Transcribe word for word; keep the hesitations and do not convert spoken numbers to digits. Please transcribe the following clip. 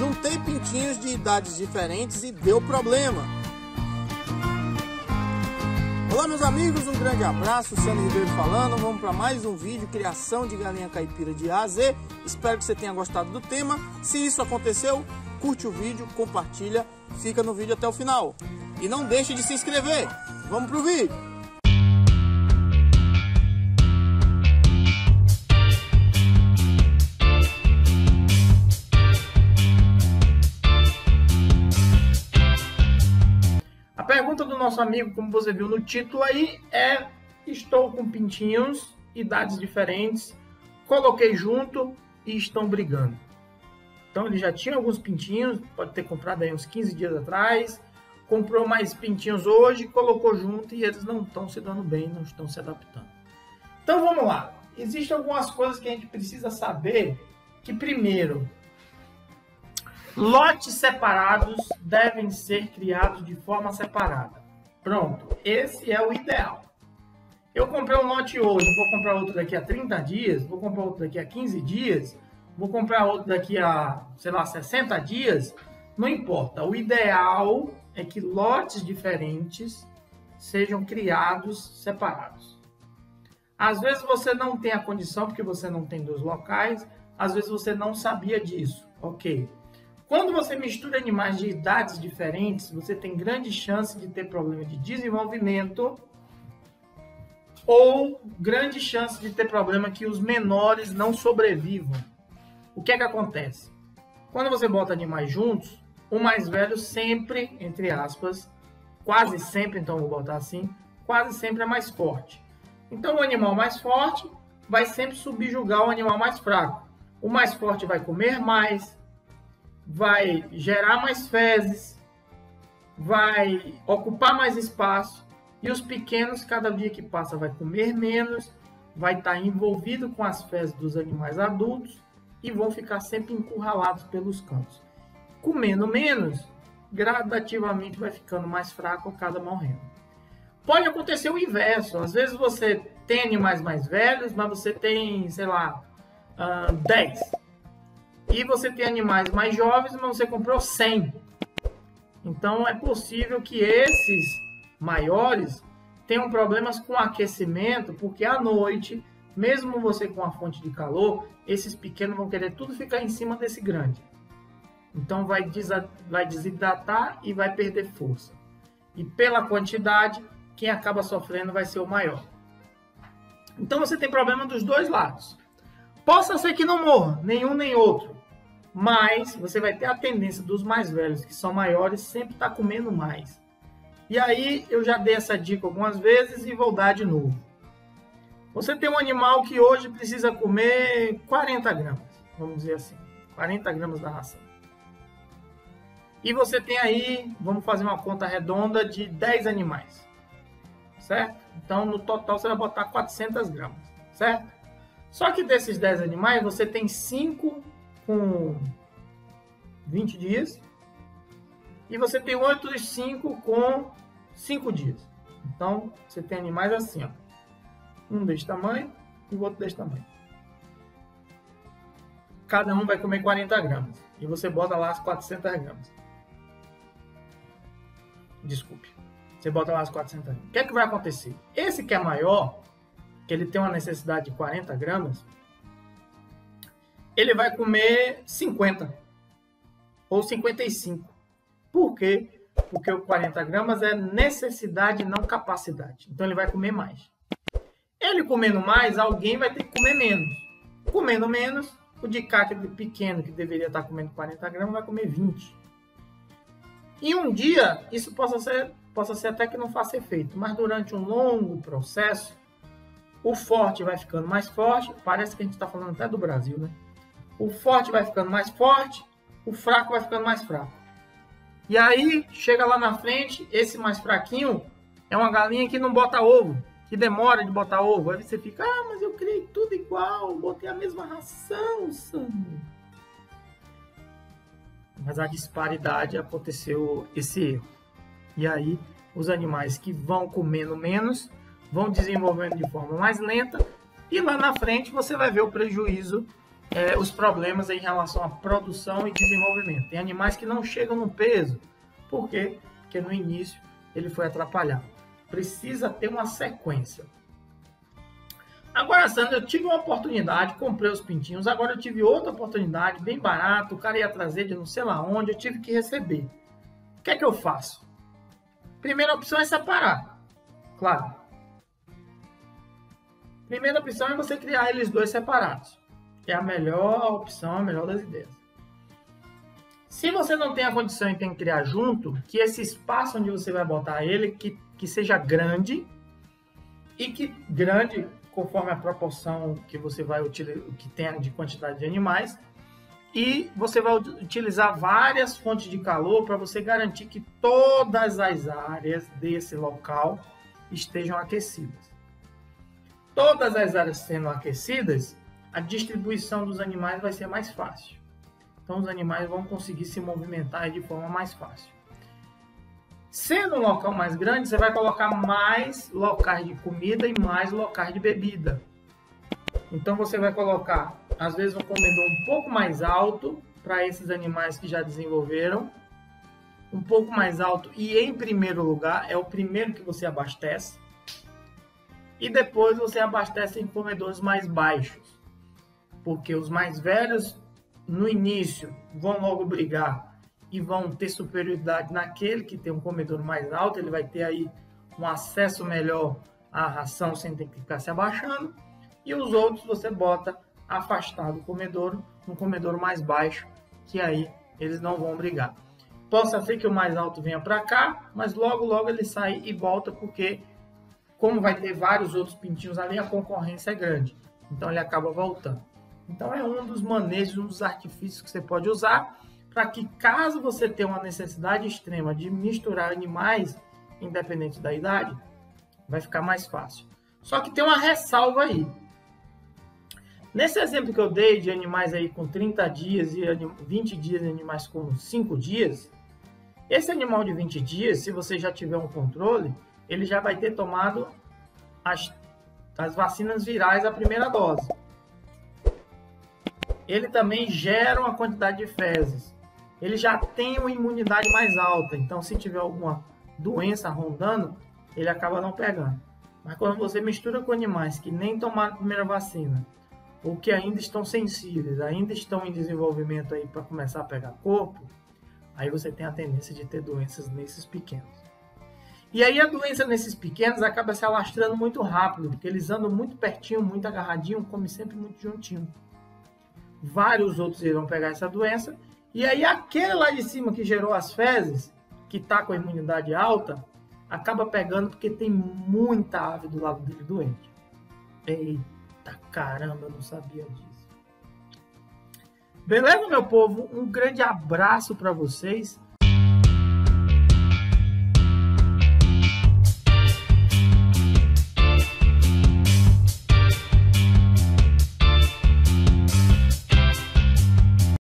Juntei pintinhos de idades diferentes e deu problema. Olá, meus amigos, um grande abraço, Sandro Ribeiro falando. Vamos para mais um vídeo, criação de galinha caipira de A a Z. Espero que você tenha gostado do tema. Se isso aconteceu, curte o vídeo, compartilha, fica no vídeo até o final. E não deixe de se inscrever. Vamos pro vídeo. A pergunta do nosso amigo, como você viu no título aí, é: estou com pintinhos, idades diferentes, coloquei junto e estão brigando. Então ele já tinha alguns pintinhos, pode ter comprado aí uns quinze dias atrás, comprou mais pintinhos hoje, colocou junto e eles não estão se dando bem, não estão se adaptando. Então vamos lá, existem algumas coisas que a gente precisa saber. Que primeiro, lotes separados devem ser criados de forma separada. Pronto, esse é o ideal. Eu comprei um lote hoje, vou comprar outro daqui a trinta dias, vou comprar outro daqui a quinze dias, vou comprar outro daqui a, sei lá, sessenta dias, não importa. O ideal é que lotes diferentes sejam criados separados. Às vezes você não tem a condição, porque você não tem dois locais, às vezes você não sabia disso, ok. Quando você mistura animais de idades diferentes, você tem grande chance de ter problema de desenvolvimento ou grande chance de ter problema que os menores não sobrevivam. O que é que acontece? Quando você bota animais juntos, o mais velho sempre, entre aspas, quase sempre, então vou botar assim, quase sempre é mais forte. Então o animal mais forte vai sempre subjugar o animal mais fraco. O mais forte vai comer mais, vai gerar mais fezes, vai ocupar mais espaço, e os pequenos, cada dia que passa, vai comer menos, vai estar envolvido com as fezes dos animais adultos e vão ficar sempre encurralados pelos cantos. Comendo menos, gradativamente vai ficando mais fraco, cada morrendo. Pode acontecer o inverso, às vezes você tem animais mais velhos, mas você tem, sei lá, uh, dez. E você tem animais mais jovens, mas você comprou cem. Então é possível que esses maiores tenham problemas com aquecimento, porque à noite, mesmo você com a fonte de calor, esses pequenos vão querer tudo ficar em cima desse grande. Então vai, vai desidratar e vai perder força. E pela quantidade, quem acaba sofrendo vai ser o maior. Então você tem problema dos dois lados. Possa ser que não morra, nenhum nem outro. Mas você vai ter a tendência dos mais velhos, que são maiores, sempre estar comendo mais. E aí, eu já dei essa dica algumas vezes e vou dar de novo. Você tem um animal que hoje precisa comer quarenta gramas, vamos dizer assim, quarenta gramas da ração. E você tem aí, vamos fazer uma conta redonda, de dez animais, certo? Então, no total, você vai botar quatrocentas gramas, certo? Só que desses dez animais, você tem cinco com vinte dias e você tem outros cinco com cinco dias. Então, você tem animais assim, ó. Um desse tamanho e o outro desse tamanho. Cada um vai comer quarenta gramas e você bota lá as quatrocentas gramas. Desculpe. Você bota lá as quatrocentas gramas. O que é que vai acontecer? Esse que é maior, que ele tem uma necessidade de quarenta gramas, ele vai comer cinquenta ou cinquenta e cinco. Por quê? Porque o quarenta gramas é necessidade, não capacidade. Então ele vai comer mais. Ele comendo mais, alguém vai ter que comer menos. Comendo menos, o de cá, que é pequeno, que deveria estar comendo quarenta gramas, vai comer vinte. E um dia, isso possa ser, possa ser até que não faça efeito, mas durante um longo processo, o forte vai ficando mais forte, parece que a gente está falando até do Brasil, né? O forte vai ficando mais forte, o fraco vai ficando mais fraco. E aí, chega lá na frente, esse mais fraquinho é uma galinha que não bota ovo, que demora de botar ovo. Aí você fica, ah, mas eu criei tudo igual, botei a mesma ração, Sandro. Mas a disparidade aconteceu, esse erro. E aí, os animais que vão comendo menos vão desenvolvendo de forma mais lenta, e lá na frente você vai ver o prejuízo é, os problemas em relação à produção e desenvolvimento. Tem animais que não chegam no peso. Por quê? Porque no início ele foi atrapalhado. Precisa ter uma sequência. Agora, Sandro, eu tive uma oportunidade, comprei os pintinhos, agora eu tive outra oportunidade, bem barato, o cara ia trazer de não sei lá onde, eu tive que receber. O que é que eu faço? Primeira opção é separar, claro. Primeira opção é você criar eles dois separados, que é a melhor opção, a melhor das ideias. Se você não tem a condição e tem que criar junto, que esse espaço onde você vai botar ele, que, que seja grande, e que grande... conforme a proporção que você vai utilizar, que tem de quantidade de animais, e você vai utilizar várias fontes de calor para você garantir que todas as áreas desse local estejam aquecidas. Todas as áreas sendo aquecidas, a distribuição dos animais vai ser mais fácil. Então os animais vão conseguir se movimentar de forma mais fácil. Sendo um local mais grande, você vai colocar mais locais de comida e mais locais de bebida. Então você vai colocar, às vezes, um comedor um pouco mais alto para esses animais que já desenvolveram. Um pouco mais alto e em primeiro lugar, é o primeiro que você abastece. E depois você abastece em comedores mais baixos. Porque os mais velhos, no início, vão logo brigar. E vão ter superioridade naquele que tem um comedor mais alto, ele vai ter aí um acesso melhor à ração sem ter que ficar se abaixando, e os outros você bota afastado do comedor, um comedor mais baixo, que aí eles não vão brigar. Possa ser que o mais alto venha para cá, mas logo logo ele sai e volta, porque como vai ter vários outros pintinhos ali, a concorrência é grande, então ele acaba voltando. Então é um dos manejos, um dos artifícios que você pode usar, para que caso você tenha uma necessidade extrema de misturar animais, independente da idade, vai ficar mais fácil. Só que tem uma ressalva aí. Nesse exemplo que eu dei de animais aí com trinta dias e vinte dias e animais com cinco dias, esse animal de vinte dias, se você já tiver um controle, ele já vai ter tomado as, as vacinas virais à primeira dose. Ele também gera uma quantidade de fezes. Ele já tem uma imunidade mais alta, então se tiver alguma doença rondando, ele acaba não pegando. Mas quando você mistura com animais que nem tomaram a primeira vacina, ou que ainda estão sensíveis, ainda estão em desenvolvimento aí para começar a pegar corpo, aí você tem a tendência de ter doenças nesses pequenos. E aí a doença nesses pequenos acaba se alastrando muito rápido, porque eles andam muito pertinho, muito agarradinho, comem sempre muito juntinho. Vários outros irão pegar essa doença. E aí aquele lá de cima que gerou as fezes, que está com a imunidade alta, acaba pegando porque tem muita ave do lado dele doente. Eita caramba, eu não sabia disso. Beleza, meu povo? Um grande abraço para vocês.